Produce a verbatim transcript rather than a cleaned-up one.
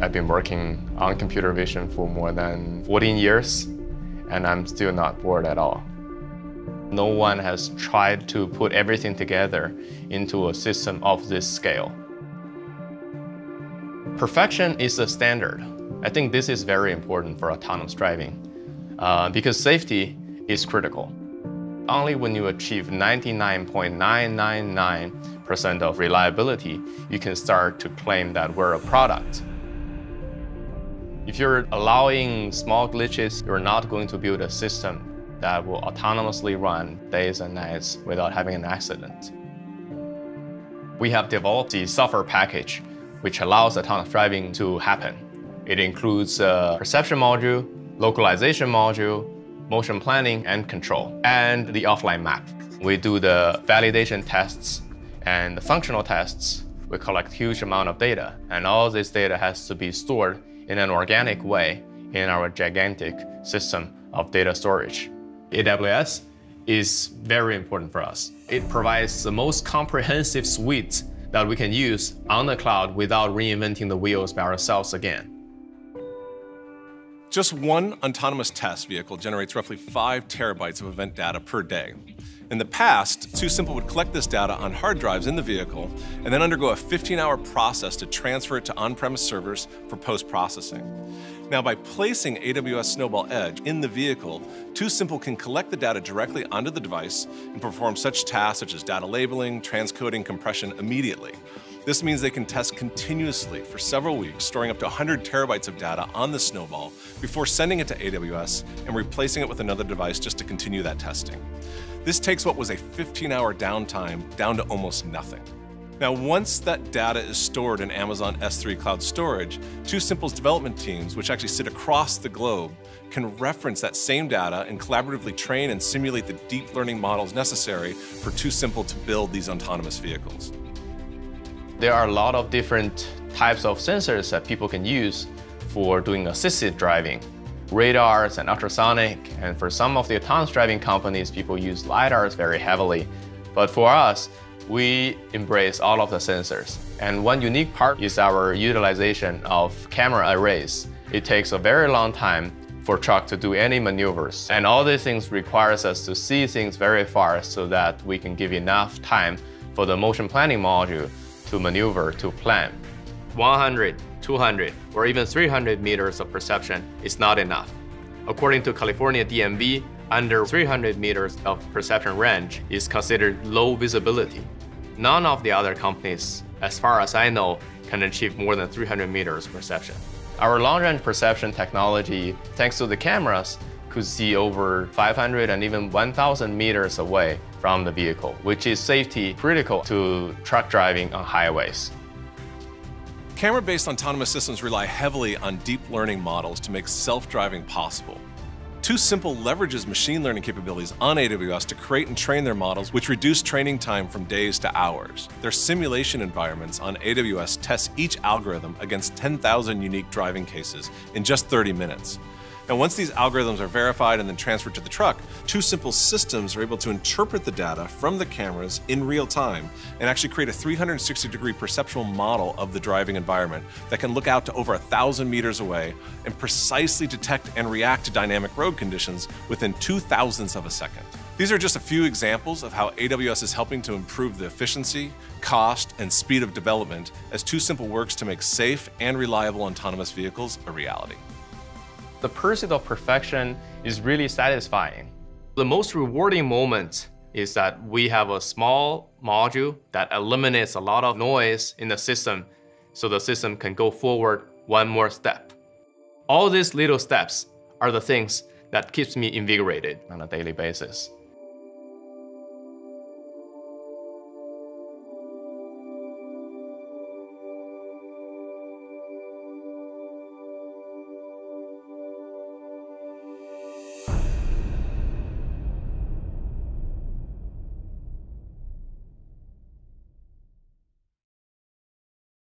I've been working on computer vision for more than fourteen years, and I'm still not bored at all. No one has tried to put everything together into a system of this scale. Perfection is the standard. I think this is very important for autonomous driving uh, because safety is critical. Only when you achieve ninety-nine point nine nine nine percent of reliability, you can start to claim that we're a product. If you're allowing small glitches, you're not going to build a system that will autonomously run days and nights without having an accident. We have developed the software package which allows autonomous driving to happen. It includes a perception module, localization module, motion planning and control, and the offline map. We do the validation tests and the functional tests. We collect huge amount of data, and all this data has to be stored in an organic way in our gigantic system of data storage. A W S is very important for us. It provides the most comprehensive suite that we can use on the cloud without reinventing the wheels by ourselves again. Just one autonomous test vehicle generates roughly five terabytes of event data per day. In the past, TuSimple would collect this data on hard drives in the vehicle and then undergo a fifteen hour process to transfer it to on-premise servers for post-processing. Now, by placing A W S Snowball Edge in the vehicle, TuSimple can collect the data directly onto the device and perform such tasks such as data labeling, transcoding, compression immediately. This means they can test continuously for several weeks, storing up to one hundred terabytes of data on the Snowball before sending it to A W S and replacing it with another device just to continue that testing. This takes what was a fifteen hour downtime down to almost nothing. Now, once that data is stored in Amazon S three cloud storage, TuSimple's development teams, which actually sit across the globe, can reference that same data and collaboratively train and simulate the deep learning models necessary for TuSimple to build these autonomous vehicles. There are a lot of different types of sensors that people can use for doing assisted driving. Radars and ultrasonic, and for some of the autonomous driving companies, people use LiDARs very heavily. But for us, we embrace all of the sensors. And one unique part is our utilization of camera arrays. It takes a very long time for truck to do any maneuvers. And all these things requires us to see things very far so that we can give enough time for the motion planning module to maneuver, to plan. one hundred, two hundred, or even three hundred meters of perception is not enough. According to California D M V, under three hundred meters of perception range is considered low visibility. None of the other companies, as far as I know, can achieve more than three hundred meters perception. Our long-range perception technology, thanks to the cameras, could see over five hundred and even one thousand meters away from the vehicle, which is safety critical to truck driving on highways. Camera-based autonomous systems rely heavily on deep learning models to make self-driving possible. TuSimple leverages machine learning capabilities on A W S to create and train their models, which reduce training time from days to hours. Their simulation environments on A W S test each algorithm against ten thousand unique driving cases in just thirty minutes. Now, once these algorithms are verified and then transferred to the truck, TuSimple's systems are able to interpret the data from the cameras in real time and actually create a three hundred sixty degree perceptual model of the driving environment that can look out to over one thousand meters away and precisely detect and react to dynamic road conditions within two thousandths of a second. These are just a few examples of how A W S is helping to improve the efficiency, cost, and speed of development as TuSimple works to make safe and reliable autonomous vehicles a reality. The pursuit of perfection is really satisfying. The most rewarding moment is that we have a small module that eliminates a lot of noise in the system so the system can go forward one more step. All these little steps are the things that keeps me invigorated on a daily basis.